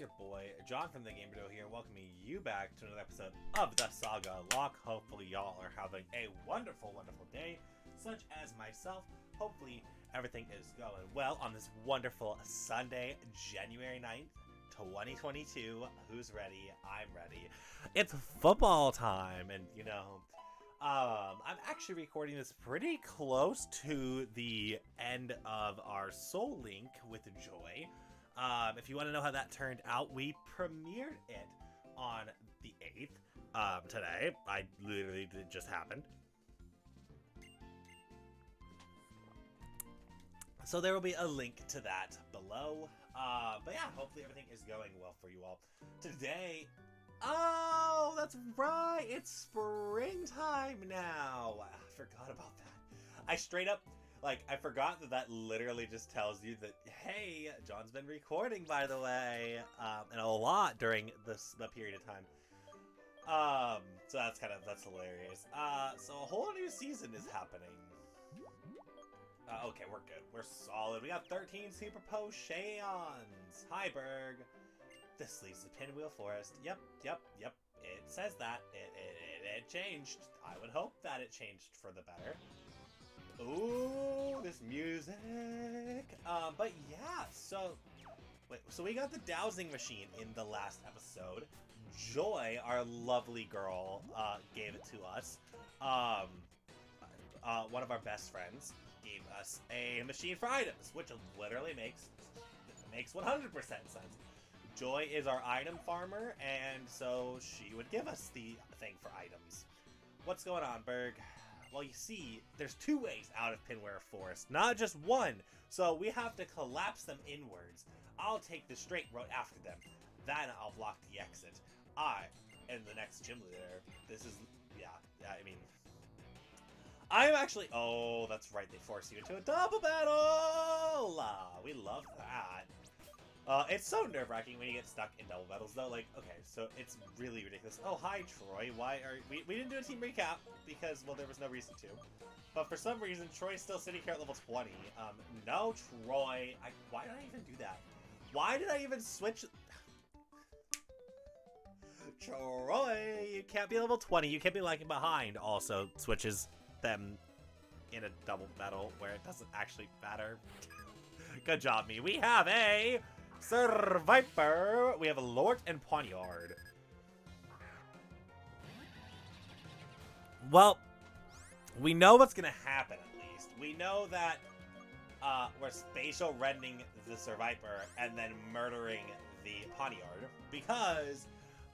it's your boy, John from the GamerDuo here, welcoming you back to another episode of the Saga Lock. Hopefully y'all are having a wonderful, wonderful day, such as myself. Hopefully everything is going well on this wonderful Sunday, January 9th, 2022. Who's ready? I'm ready. It's football time, and you know, I'm actually recording this pretty close to the end of our Soul Link with Joy. If you want to know how that turned out, we premiered it on the 8th today. It just happened. So there will be a link to that below. But yeah, hopefully everything is going well for you all. Today, oh, that's right, it's springtime now. I forgot about that. I straight up, like, I forgot that literally just tells you that, hey, John's been recording, by the way, and a lot during the period of time. So that's hilarious. So a whole new season is happening. Okay, we're good. We're solid. We got 13 Super Potions. Hi, Berg. This leads to Pinwheel Forest. Yep. It says that. It changed. I would hope that it changed for the better. Ooh, this music. But yeah, so... Wait, so we got the dowsing machine in the last episode. Joy, our lovely girl, gave it to us. One of our best friends gave us a machine for items, which literally makes 100% sense. Joy is our item farmer, and so she would give us the thing for items. What's going on, Berg? Well, you see, there's two ways out of Pinwheel Forest, not just one. So we have to collapse them inwards. I'll take the straight road after them. Then I'll block the exit. I am the next gym leader. This is, yeah, I mean... I'm actually... Oh, that's right, they force you into a double battle! We love that. It's so nerve-wracking when you get stuck in double battles, though. Like, okay, so it's really ridiculous. Oh, hi, Troy. Why are... We didn't do a team recap because, well, there was no reason to. But for some reason, Troy's still sitting here at level 20. No, Troy. Why did I even do that? Why did I even switch... Troy, you can't be level 20. You can't be lagging behind. Also switches them in a double battle where it doesn't actually matter. Good job, me. We have a... Survivor! We have a Lord and Poniard. Well, we know what's gonna happen, at least. We know that we're spatial rendering the Survivor and then murdering the Poniard, because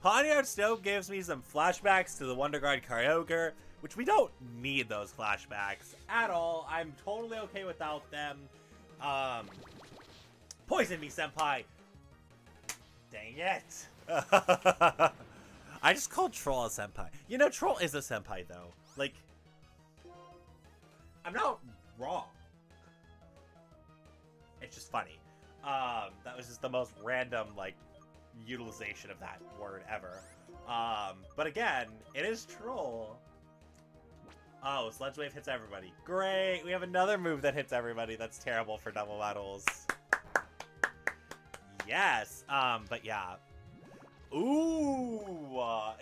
Poniard still gives me some flashbacks to the Wonder Guard Kyogre, which we don't need those flashbacks at all. I'm totally okay without them. Poison me, senpai! Dang it! I just called Troll a senpai. You know, Troll is a senpai, though. Like, I'm not wrong. It's just funny. That was just the most random, like, utilization of that word ever. But again, it is Troll. Oh, Sludge Wave hits everybody. Great! We have another move that hits everybody. That's terrible for double battles. Yes, but yeah. Ooh,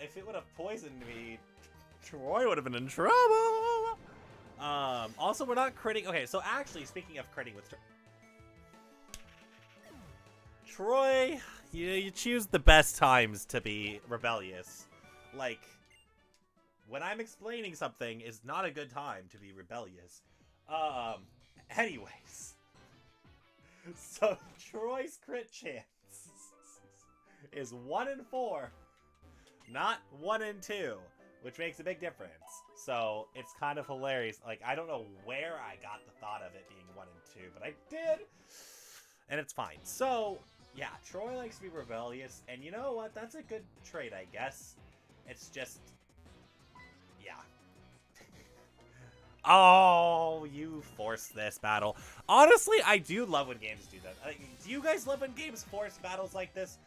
if it would have poisoned me, Troy would have been in trouble. Also, we're not critting. Okay, so actually, speaking of critting with Troy, you choose the best times to be rebellious. Like, when I'm explaining something is not a good time to be rebellious. Anyways. So, Troy's crit chance is 1 in 4, not 1 in 2, which makes a big difference. So, it's kind of hilarious. Like, I don't know where I got the thought of it being 1 in 2, but I did, and it's fine. So, yeah, Troy likes to be rebellious, and you know what? That's a good trait, I guess. It's just, yeah. Oh, you forced this battle. Honestly, I do love when games do that. Do you guys love when games force battles like this?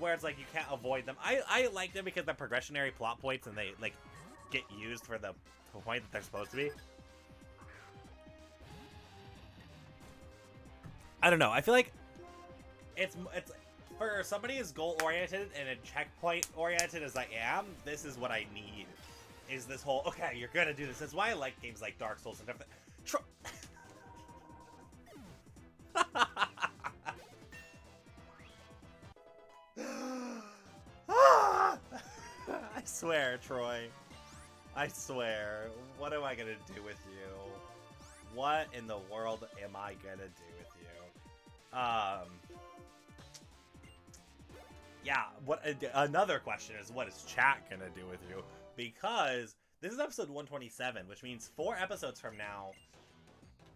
Where it's like you can't avoid them. I like them because they're progressionary plot points and they, like, get used for the point that they're supposed to be. I don't know. I feel like it's for somebody as goal-oriented and a checkpoint-oriented as I am, this is what I need. Is this whole, okay, you're gonna do this. That's why I like games like Dark Souls and everything. I swear, Troy. I swear. What am I gonna do with you? What in the world am I gonna do with you? Yeah, what another question is, what is chat gonna do with you? Because this is episode 127, which means 4 episodes from now,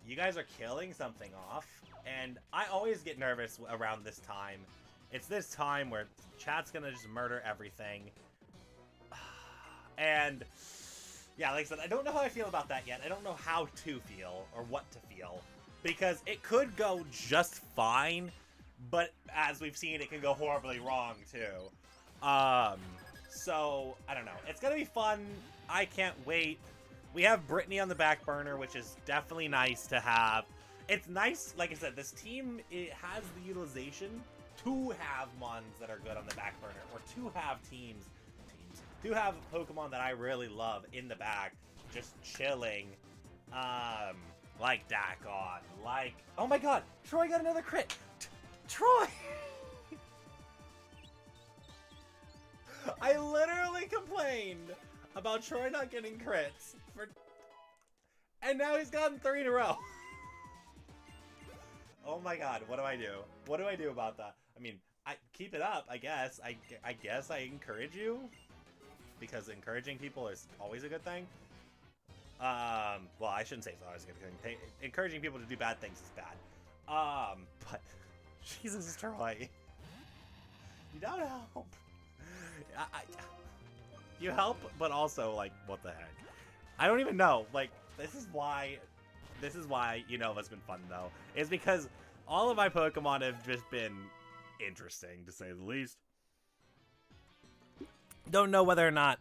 you guys are killing something off. And I always get nervous around this time. It's this time where chat's gonna just murder everything. And yeah, like I said, I don't know how I feel about that yet. I don't know how to feel or what to feel, because it could go just fine, but as we've seen, it can go horribly wrong too. So I don't know. It's gonna be fun. I can't wait. We have Brittany on the back burner, which is definitely nice to have. It's nice, like I said, this team, it has the utilization to have mons that are good on the back burner, or to have teams do have Pokemon that I really love in the back, just chilling, like Dakon, like, oh my god, Troy got another crit! Troy! I literally complained about Troy not getting crits, and now he's gotten 3 in a row! Oh my god, what do I do? What do I do about that? I mean, I keep it up, I guess. I guess I encourage you, because encouraging people is always a good thing. Well, I shouldn't say it's always a good thing. Encouraging people to do bad things is bad. But Jesus, Troy, you don't help. You help, but also like, what the heck? I don't even know. Like, this is why you know it's been fun though. It's because all of my Pokemon have just been interesting, to say the least. Don't know whether or not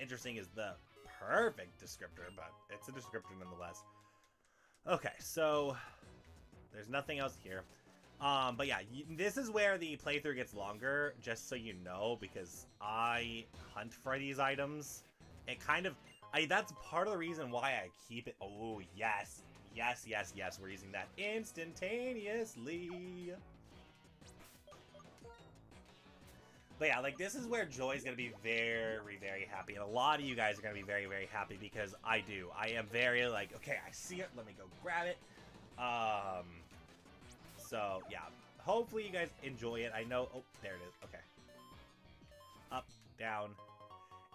interesting is the perfect descriptor, but it's a descriptor nonetheless. Okay, so there's nothing else here. But yeah, this is where the playthrough gets longer, just so you know, because I hunt for these items. It kind of, that's part of the reason why I keep it. Oh, yes, yes, yes, yes. We're using that instantaneously. But yeah, like, this is where Joy's gonna be very, very happy. And a lot of you guys are gonna be very, very happy, because I do. I am very, like, okay, I see it, let me go grab it. So, yeah. Hopefully you guys enjoy it. I know, oh, there it is, okay. Up, down.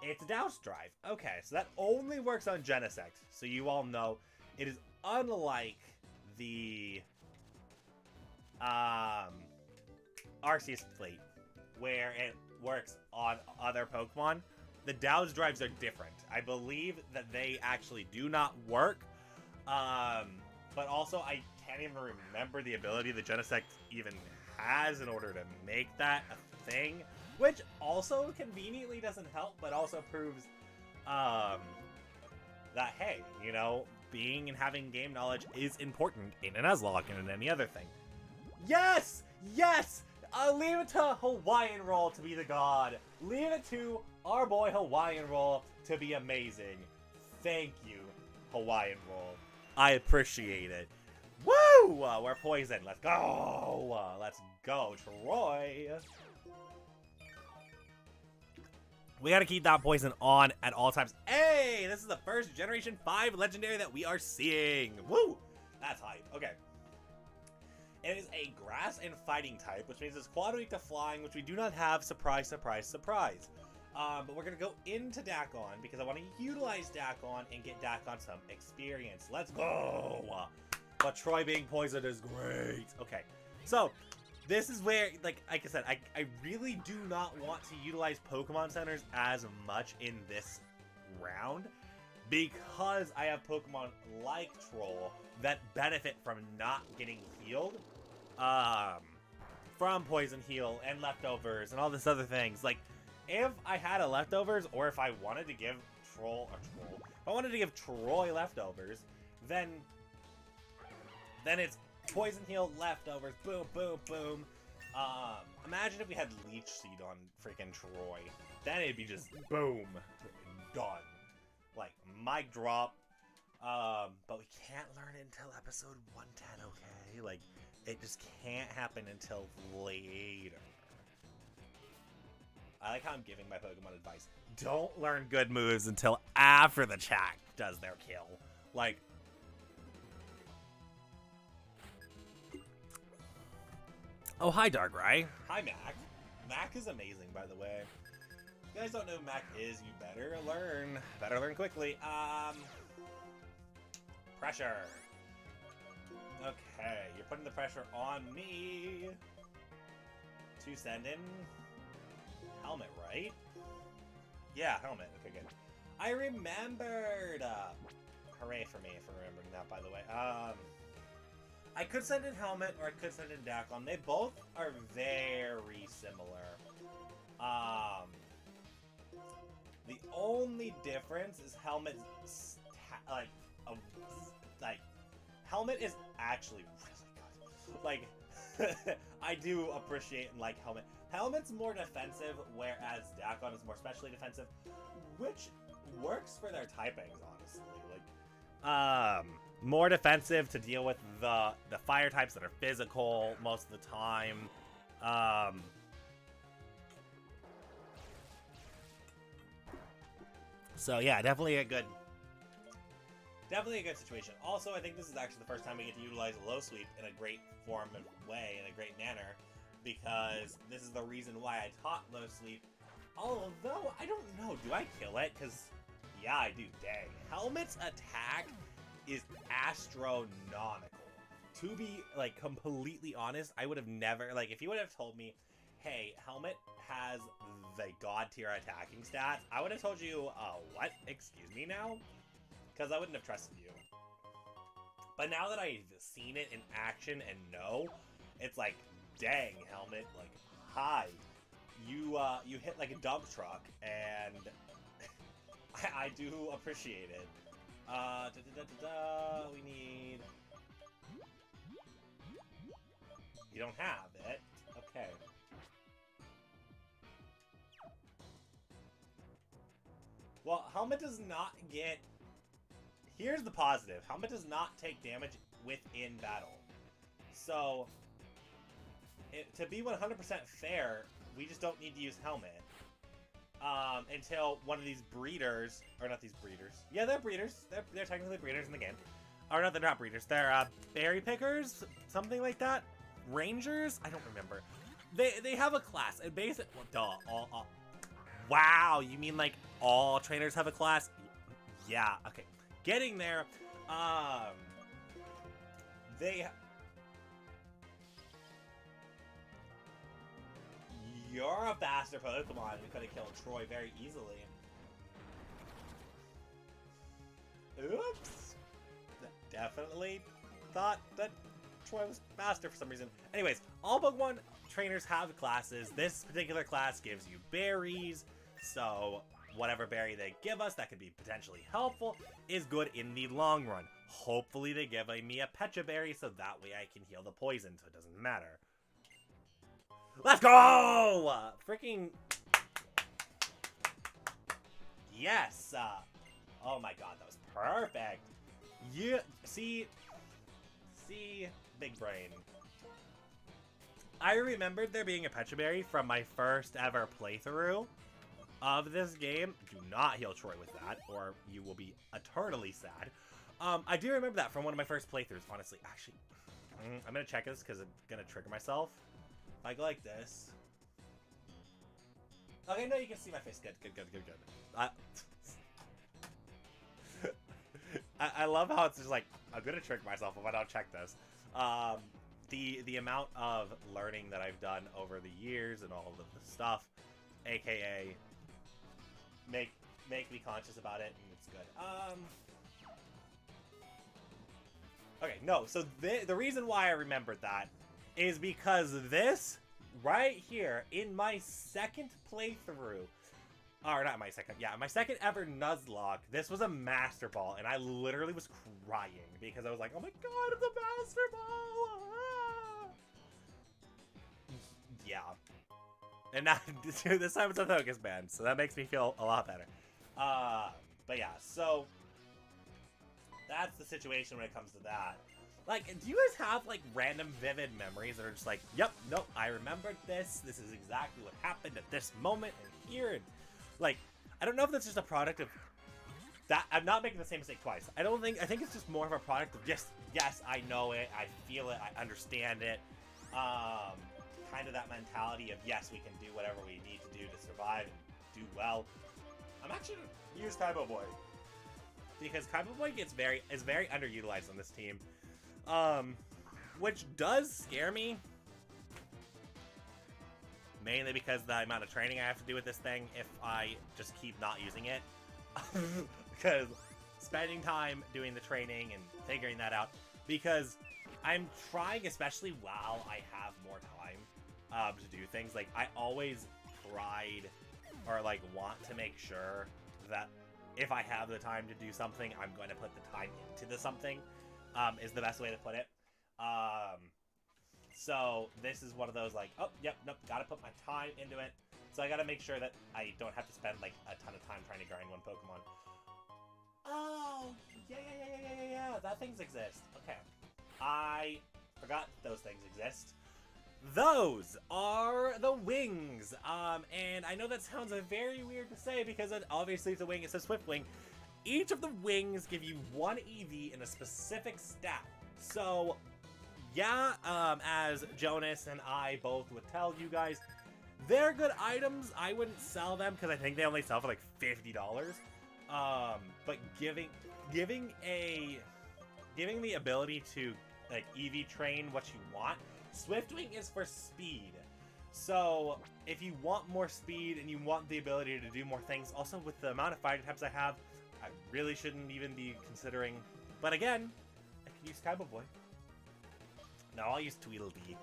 It's Douse Drive. Okay, so that only works on Genesect. So you all know it is unlike the Arceus Fleet, where it works on other Pokemon. The Douse Drives are different. I believe that they actually do not work. But also, I can't even remember the ability that Genesect even has in order to make that a thing, which also conveniently doesn't help, but also proves that, hey, you know, being and having game knowledge is important in an Nuzlocke and in any other thing. Yes! Yes! Leave it to Hawaiian Roll to be the god. Leave it to our boy Hawaiian Roll to be amazing. Thank you, Hawaiian Roll. I appreciate it. Woo! We're poisoned. Let's go. Let's go, Troy. We gotta keep that poison on at all times. Hey, this is the first Generation 5 Legendary that we are seeing. Woo! That's hype. Okay. It is a grass and fighting type, which means it's quad weak to flying, which we do not have. Surprise, surprise, surprise. But we're going to go into Dakon, because I want to utilize Dakon and get Dakon some experience. Let's go! But Troy being poisoned is great. Okay, so this is where, like I said, I really do not want to utilize Pokemon Centers as much in this round, because I have Pokemon like Troll that benefit from not getting healed from poison heal and leftovers and all this other things. Like, if I had a leftovers, or if I wanted to give Troy leftovers, then it's poison heal, leftovers, boom, boom, boom. Imagine if we had Leech Seed on freaking Troy. Then it'd be just boom, done. Like, mic drop. But we can't learn it until episode 110, okay? Like, it just can't happen until later. I like how I'm giving my Pokemon advice. Don't learn good moves until after the chat does their kill. Like, oh, hi, Darkrai. Hi, Mac. Mac is amazing, by the way. If you guys don't know who Mac is, you better learn. Better learn quickly. Pressure. Okay, you're putting the pressure on me to send in Helmet, right? Yeah, Helmet. Okay, good. I remembered! Hooray for me for remembering that, by the way. I could send in Helmet, or I could send in Daclon. They both are very similar. The only difference is Helmet's Helmet is actually really good. Like, I do appreciate and like Helmet. Helmet's more defensive, whereas Daclon is more specially defensive, which works for their typings, honestly. Like, more defensive to deal with the fire types that are physical most of the time. So yeah, definitely a good situation. Also, I think this is actually the first time we get to utilize Low Sweep in a great form and way, in a great manner, because this is the reason why I taught Low Sweep. Although, I don't know, do I kill it? Because, yeah, I do. Dang. Helmet's attack is astronomical. To be, like, completely honest, I would have never, like, if you would have told me, hey, Helmet has the god-tier attacking stats, I would have told you, what? Excuse me now? Because I wouldn't have trusted you. But now that I've seen it in action and know, it's like, dang, Helmet, like, hi. You hit like a dump truck, and I do appreciate it. We need... You don't have it. Okay. Well, Helmet does not get... Here's the positive. Helmet does not take damage within battle. So, to be 100% fair, we just don't need to use Helmet. Until one of these breeders, or not these breeders. Yeah, they're breeders. They're technically breeders in the game. Or no, they're not breeders. They're berry pickers, something like that. Rangers? I don't remember. They have a class. And basically, well, duh. All. Wow, you mean like all trainers have a class? Yeah, okay. Getting there, You're a faster Pokemon. We could have killed Troy very easily. Oops. Definitely thought that Troy was faster for some reason. Anyways, all Pokemon trainers have classes. This particular class gives you berries, so... Whatever berry they give us that could be potentially helpful is good in the long run. Hopefully they give me a Pecha berry so that way I can heal the poison so it doesn't matter. Let's go! Freaking... Yes! Oh my god, that was perfect! Yeah, see, big brain. I remembered there being a Pecha berry from my first ever playthrough of this game. Do not heal Troy with that, or you will be eternally sad. I do remember that from one of my first playthroughs, honestly. Actually, I'm gonna check this because I'm gonna trigger myself. I go like this. Okay, no, you can see my face. Good. I love how it's just like, I'm gonna trick myself if I don't check this. The amount of learning that I've done over the years and all of the stuff, aka make me conscious about it, and it's good. Okay, no, so the reason why I remembered that is because this right here in my second playthrough, or not my second, yeah, my second ever Nuzlocke, this was a Master Ball, and I literally was crying because I was like, oh my god, it's a Master Ball! Ah! yeah. And now, this time it's a focus band, so that makes me feel a lot better. But yeah, so that's the situation when it comes to that. Like, do you guys have, like, random vivid memories that are just like, yep, nope, I remembered this. This is exactly what happened at this moment and here. And, like, I don't know if that's just a product of that. I'm not making the same mistake twice. I think it's just more of a product of just, yes, I know it. I feel it. I understand it. Kind of that mentality of, yes, we can do whatever we need to do to survive and do well. I'm actually going to use Kaiba Boy, because Kaiba Boy is very underutilized on this team. Which does scare me, mainly because the amount of training I have to do with this thing if I just keep not using it, because spending time doing the training and figuring that out, because I'm trying, especially while I have more time to do things, like I always tried or like want to make sure that if I have the time to do something, I'm going to put the time into the something. Is the best way to put it. So this is one of those like, oh, yep, nope, gotta put my time into it. So I gotta make sure that I don't have to spend like a ton of time trying to grind one Pokemon. Oh, yeah, that things exist. Okay, I forgot those things exist. Those are the wings. And I know that sounds very weird to say because it obviously it's a wing, it's a swift wing. Each of the wings give you one EV in a specific stat. So, yeah, as Jonas and I both would tell you guys, they're good items. I wouldn't sell them because I think they only sell for like $50. But giving the ability to like EV train what you want. Swiftwing is for speed. So if you want more speed and you want the ability to do more things, also with the amount of fighting types I have, I really shouldn't even be considering, but again, I can use Kaiba Boy. No, I'll use Tweedledee.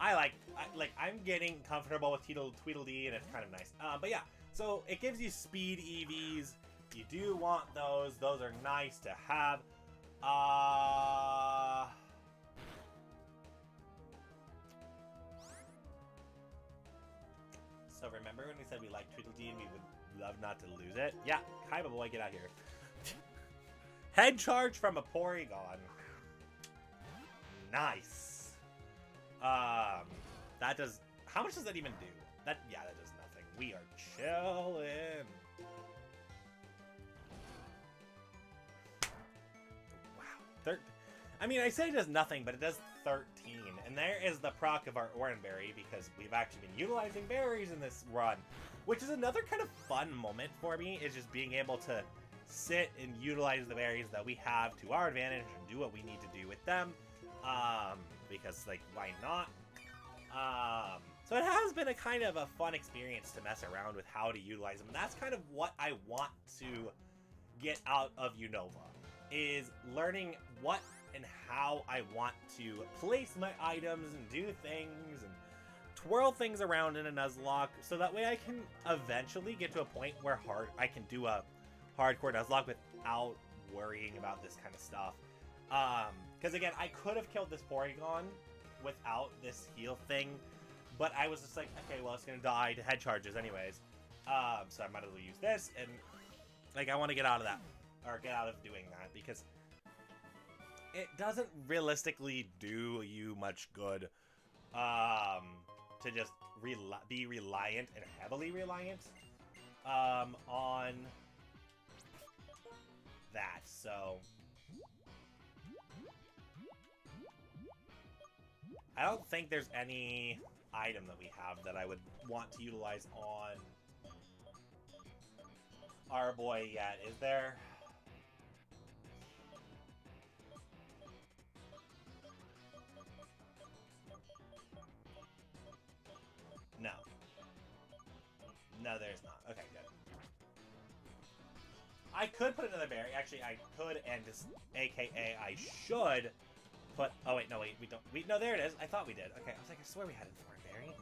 I'm getting comfortable with Tweedledee, and it's kind of nice. But yeah, so it gives you speed EVs. You do want those. Those are nice to have. So remember when we said we liked Tweedledee and we would love not to lose it? Yeah, Kaiba Boy, get out here. Head charge from a Porygon. Nice. That does... How much does that even do? That... Yeah, that does nothing. We are chillin'. Wow. I mean, I say it does nothing, but it does 13. And there is the proc of our Oranberry, because we've actually been utilizing berries in this run. Which is another kind of fun moment for me, is just being able to sit and utilize the berries that we have to our advantage and do what we need to do with them. Because, like, why not? So it has been a kind of a fun experience to mess around with how to utilize them. And that's kind of what I want to get out of Unova, is learning what and how I want to place my items and do things and twirl things around in a Nuzlocke, so that way I can eventually get to a point where I can do a hardcore Nuzlocke without worrying about this kind of stuff. Because again, I could have killed this Porygon without this heal thing, but I was just like, okay, well, it's going to die to head charges anyways. So I might as well use this, and like, I want to get out of that, or get out of doing that, because it doesn't realistically do you much good, to just be reliant and heavily reliant on that. So I don't think there's any item that we have that I would want to utilize on our boy yet, is there? No. No, there's not. Okay, good. I could put another berry. Actually, I could, and just AKA I should put... Oh, wait, no, wait, we don't... No, there it is. I thought we did. Okay, I was like, I swear we had a berry.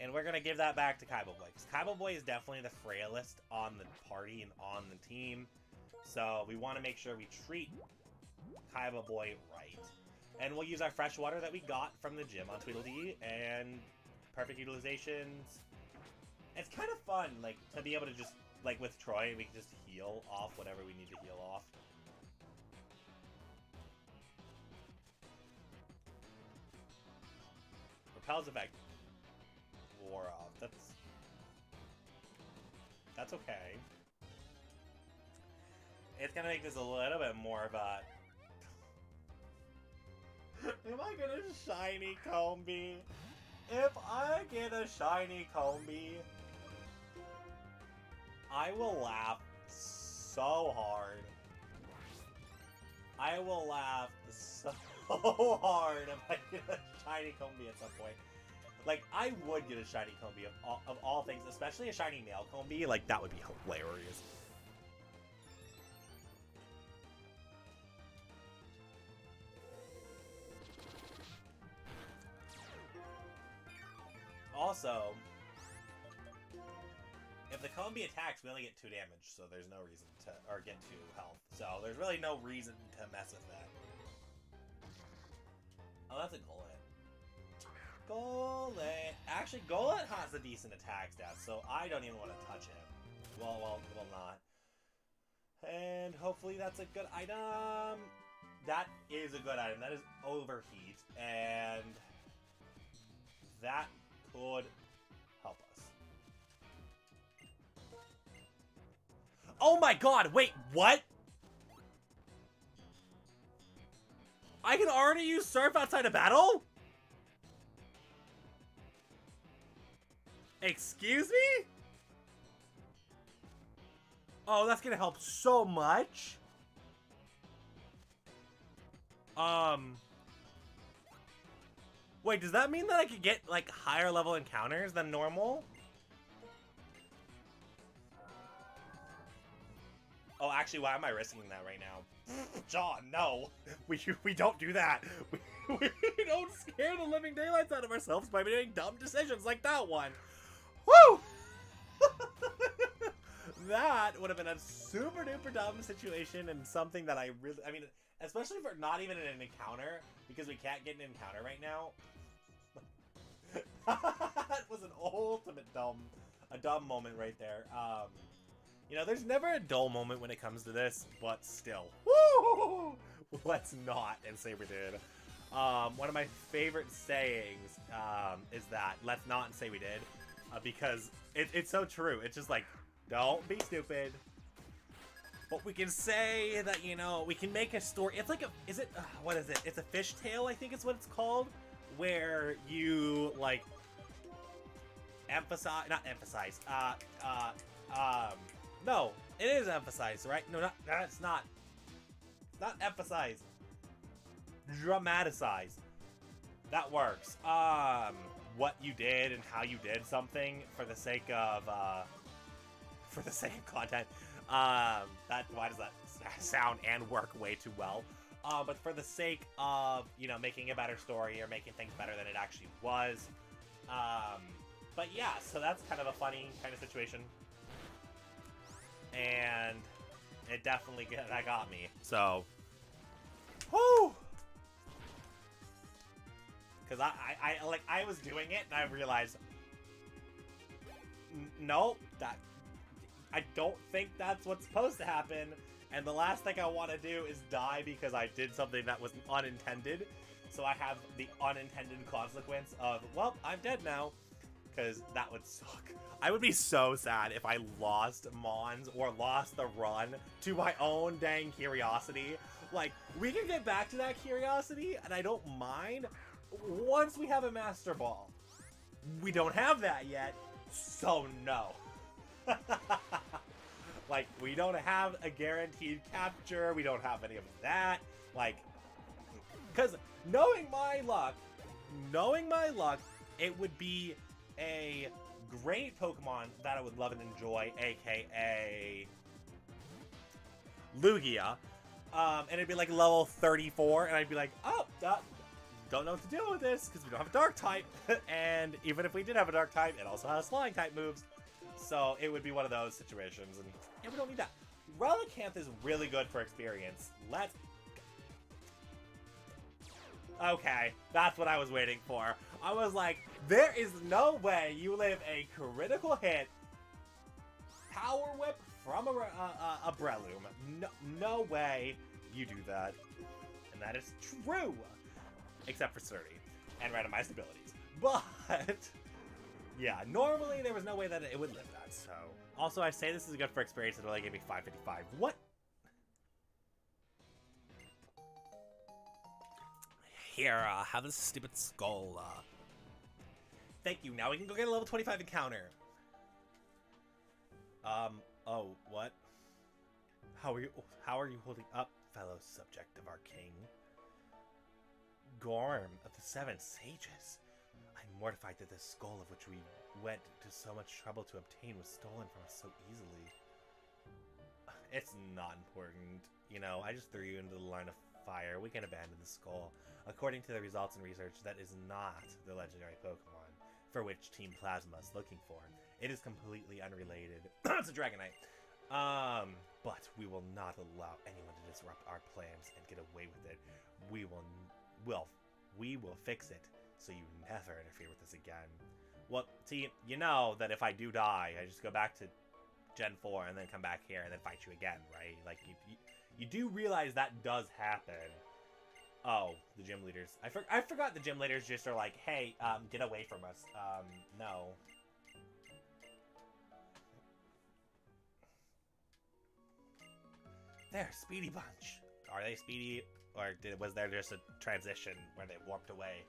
And we're going to give that back to Kaiba Boy, because Kaiba Boy is definitely the frailest on the party and on the team. So we want to make sure we treat Kaiba Boy right. And we'll use our fresh water that we got from the gym on Tweedledee, and perfect utilizations. It's kind of fun, like, to be able to just, like, with Troy, we can just heal off whatever we need to heal off. Repel's effect wore off. That's okay. It's gonna make this a little bit more of a... Am I gonna shiny Combee? If I get a shiny Combee, I will laugh so hard. I will laugh so hard if I get a shiny Combee at some point. Like, I would get a shiny Combee of all things, especially a shiny male Combee. Like, that would be hilarious. Also, if the Combee attacks, we only get 2 damage, so there's no reason to, or get 2 health. So there's really no reason to mess with that. Oh, that's a Golett. Golett! Actually, Golett has a decent attack stat, so I don't even want to touch him. Well, not. And hopefully that's a good item. That is a good item. That is Overheat, and that could help us. Oh my god, wait, what? I can already use Surf outside of battle? Excuse me? Oh, that's gonna help so much. Wait, does that mean that I could get, like, higher level encounters than normal? Oh, actually, why am I risking that right now? John, no! We don't do that! We don't scare the living daylights out of ourselves by making dumb decisions like that one! Woo! That would have been a super duper dumb situation and something that I mean, especially if we're not even in an encounter, because we can't get an encounter right now. That was an ultimate dumb moment right there. You know, there's never a dull moment when it comes to this, but still. Woo! Let's not, and say we did. One of my favorite sayings is that, let's not and say we did, because it's so true. It's just like, don't be stupid. But we can say that, you know, we can make a story. It's like a, is it, what is it? It's a fishtail, I think is what it's called, where you, like, emphasize, not emphasize, no, it is emphasized, right? No, it's not. It's not emphasized. Dramatized. That works. What you did and how you did something for the sake of content. Why does that sound and work way too well? But for the sake of, you know, making a better story or making things better than it actually was. But yeah, so that's kind of a funny kind of situation. And it definitely that got me. So, whoo! Because I was doing it and I realized, nope, that I don't think that's what's supposed to happen. And the last thing I want to do is die because I did something that was unintended. So I have the unintended consequence of, well, I'm dead now. Because that would suck. I would be so sad if I lost Mons or lost the run to my own dang curiosity. Like, we can get back to that curiosity, and I don't mind, once we have a Master Ball. We don't have that yet, so no. Like, we don't have a guaranteed capture, we don't have any of that. Like, because knowing my luck, it would be a great Pokemon that I would love and enjoy, aka Lugia, and it'd be like level 34, and I'd be like, oh, don't know what to do with this, because we don't have a dark type, and even if we did have a dark type, it also has flying type moves, so it would be one of those situations, and yeah, we don't need that. Relicanth is really good for experience. Let's... Okay, that's what I was waiting for. I was like, there is no way you live a critical hit Power Whip from a Breloom. No way you do that. And that is true. Except for Sturdy and randomized abilities. But, yeah, normally there was no way that it would live that, so. Also, I say this is good for experience, and it only gave me 555. What? Here, have this stupid skull. Thank you, now we can go get a level 25 encounter. Oh, what? How are you holding up, fellow subject of our king? Gorm of the Seven Sages. I'm mortified that this skull of which we went to so much trouble to obtain was stolen from us so easily. It's not important. You know, I just threw you into the line of fire. We can abandon the skull. According to the results and research, that is not the legendary Pokemon for which Team Plasma is looking for. It is completely unrelated. It's a Dragonite. But we will not allow anyone to disrupt our plans and get away with it. We will fix it so you never interfere with this again. Well, see, you know that if I do die, I just go back to Gen 4 and then come back here and then fight you again, right? Like, you do realize that does happen. Oh, the gym leaders. I forgot the gym leaders just are like, hey, get away from us. No. They're Speedy Bunch. Are they speedy? Or was there just a transition where they warped away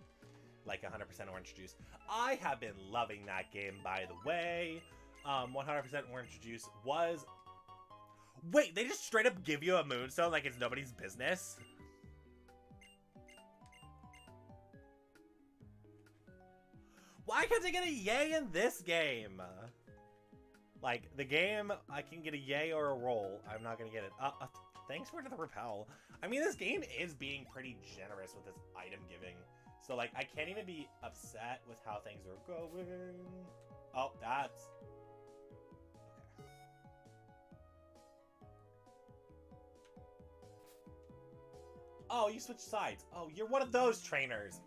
like 100% orange juice? I have been loving that game, by the way. 100% orange juice was... Wait, they just straight up give you a moonstone like it's nobody's business? Why can't I get a yay in this game? Like, the game, I can get a yay or a roll. I'm not gonna get it. Thanks for the repel. I mean, this game is being pretty generous with its item giving. So, like, I can't even be upset with how things are going. Oh, that's... Okay. Oh, you switched sides. Oh, you're one of those trainers.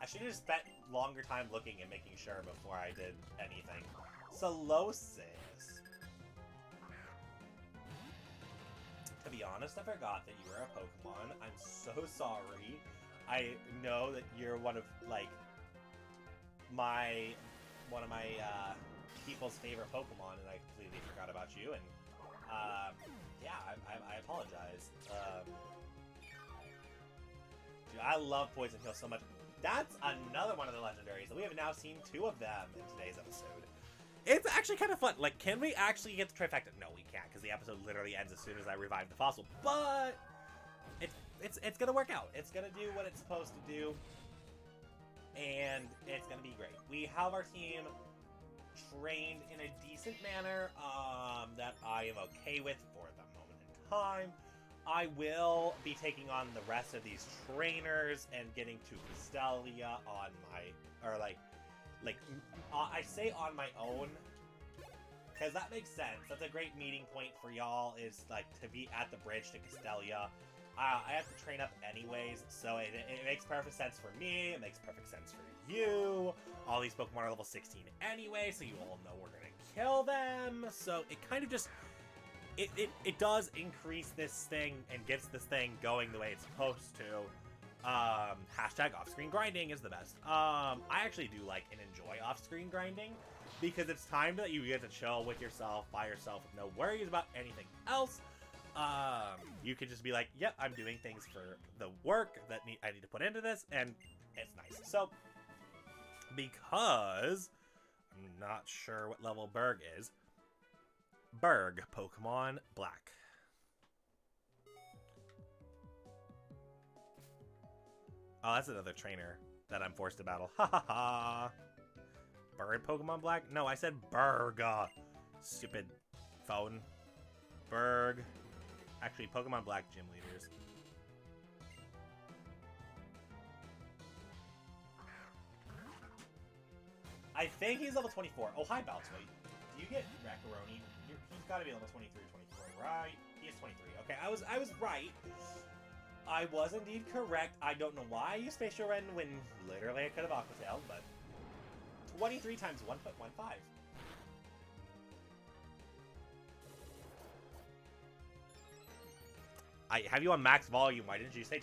I should have spent longer time looking and making sure before I did anything. Solosis. To be honest, I forgot that you were a Pokemon. I'm so sorry. I know that you're one of, like, one of my people's favorite Pokemon, and I completely forgot about you, and, yeah, I apologize. Dude, I love Poison Hill so much. That's another one of the legendaries, and we have now seen two of them in today's episode. It's actually kind of fun. Like, can we actually get the trifecta? No, we can't, because the episode literally ends as soon as I revive the fossil. But it's gonna work out. It's gonna do what it's supposed to do, and it's gonna be great. We have our team trained in a decent manner that I am okay with for the moment in time. I will be taking on the rest of these trainers and getting to Crystallia on my I say on my own, because that makes sense. That's a great meeting point for y'all, is, like, to be at the bridge to Castelia. I have to train up anyways, so it makes perfect sense for me. It makes perfect sense for you. All these Pokemon are level 16 anyway, so you all know we're going to kill them. So it kind of just... It does increase this thing and gets this thing going the way it's supposed to. Hashtag off-screen grinding is the best. I actually do like and enjoy off-screen grinding, because it's time that you get to chill with yourself, by yourself, with no worries about anything else. You could just be like, yep, I'm doing things for the work that I need to put into this, and it's nice. So, because I'm not sure what level Berg is, Berg Pokemon Black. Oh, that's another trainer that I'm forced to battle. Ha ha ha. Bird Pokemon Black? No, I said Berg. Stupid phone. Berg. Actually, Pokemon Black gym leaders. I think he's level 24. Oh, hi, Baltoid. Do you get Macaroni? He's got to be level 23 or 24, right? He is 23. Okay, I was right. I was indeed correct. I don't know why I used Spatial Rend when literally I could have Aqua Tail, but 23 times 1.15. I have you on max volume. Why didn't you say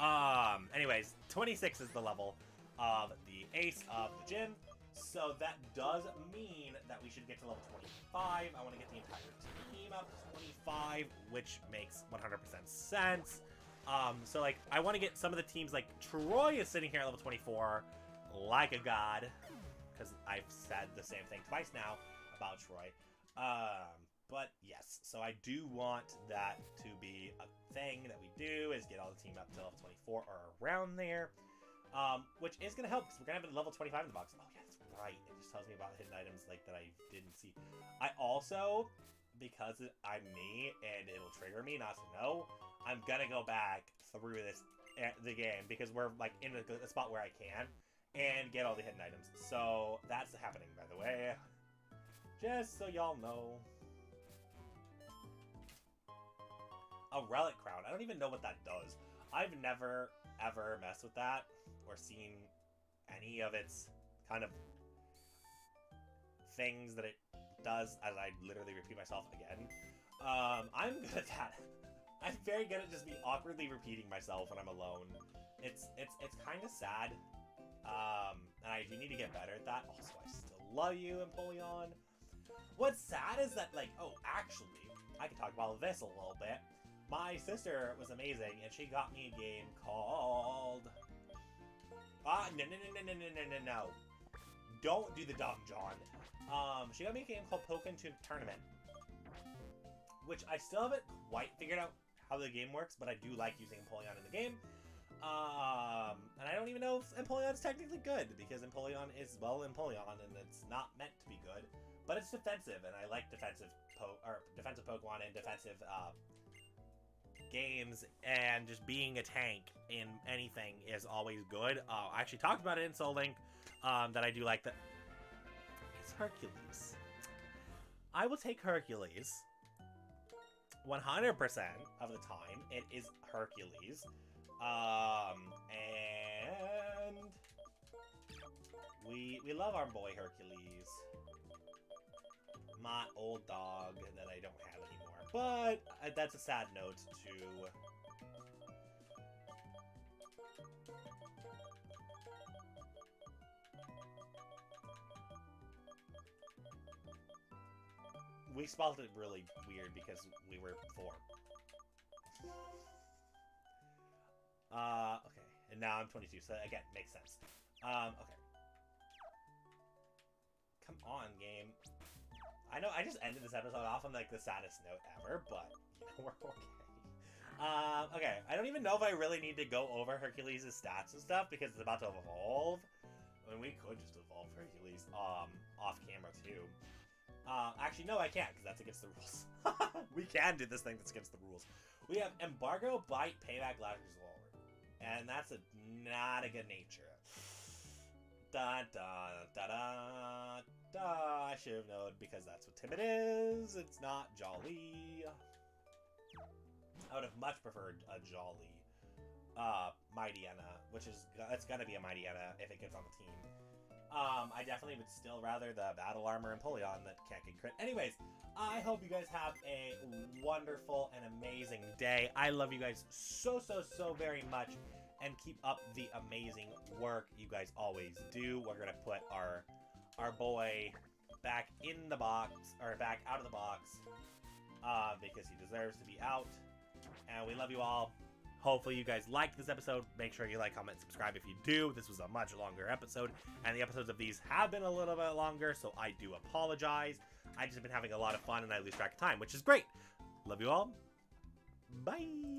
26.45? Anyways, 26 is the level of the ace of the gym. So that does mean that we should get to level 25. I want to get the entire team up to 25, which makes 100% sense. So, like, I want to get some of the teams, like, Troy is sitting here at level 24, like a god, because I've said the same thing twice now about Troy. But, yes, so I do want that to be a thing that we do, is get all the team up to level 24 or around there. Which is going to help, because we're going to have a level 25 in the box. Oh, yeah, that's right. It just tells me about hidden items, like, that I didn't see. I also, because I'm me, and it'll trigger me not to know, I'm going to go back through this, the game, because we're, like, in a spot where I can, and get all the hidden items. So, that's happening, by the way. Just so y'all know. A relic crown. I don't even know what that does. I've never, ever messed with that or seen any of its kind of things that it does, as I literally repeat myself again. I'm good at that. I'm very good at just me awkwardly repeating myself when I'm alone. It's kind of sad. And I do need to get better at that. Also, I still love you, Empoleon. What's sad is that, like, oh, actually, I can talk about this a little bit. My sister was amazing, and she got me a game called... No. Don't do the dumb, John. She got me a game called Pokken Tournament, which I still haven't quite figured out how the game works, but I do like using Empoleon in the game. And I don't even know if Empoleon is technically good, because Empoleon is, well, Empoleon, and it's not meant to be good. But it's defensive, and I like defensive Pokemon and defensive, games, and just being a tank in anything is always good. I actually talked about it in Soul Link, that I do like that. It's Hercules. I will take Hercules 100% of the time. It is Hercules. And we love our boy Hercules. My old dog that I don't have anymore. But that's a sad note to... We spelled it really weird because we were four. Okay. And now I'm 22, so again, makes sense. Okay. Come on, game. I know I just ended this episode off on, like, the saddest note ever, but, you know, we're okay. Okay, I don't even know if I really need to go over Hercules' stats and stuff, because it's about to evolve. I mean, we could just evolve Hercules, off-camera, too. Actually, no, I can't, because that's against the rules. We can do this thing that's against the rules. We have Embargo, Bite, Payback, Lash, Lord. And that's a, not a good nature. Da-da-da-da-da. Duh, I should have known, because that's what Timid is. It's not Jolly. I would have much preferred a Jolly Mightyena, which is, it's gonna be a Mightyena if it gets on the team. I definitely would still rather the Battle Armor Empoleon that can't get crit. Anyways, I hope you guys have a wonderful and amazing day. I love you guys so, so, so very much, and keep up the amazing work you guys always do. We're gonna put our boy back in the box, or back out of the box, because he deserves to be out. And we love you all. Hopefully you guys liked this episode. Make sure you like, comment, subscribe if you do. This was a much longer episode, and the episodes of these have been a little bit longer, so I do apologize. I just have been having a lot of fun, and I lose track of time, which is great. Love you all. Bye.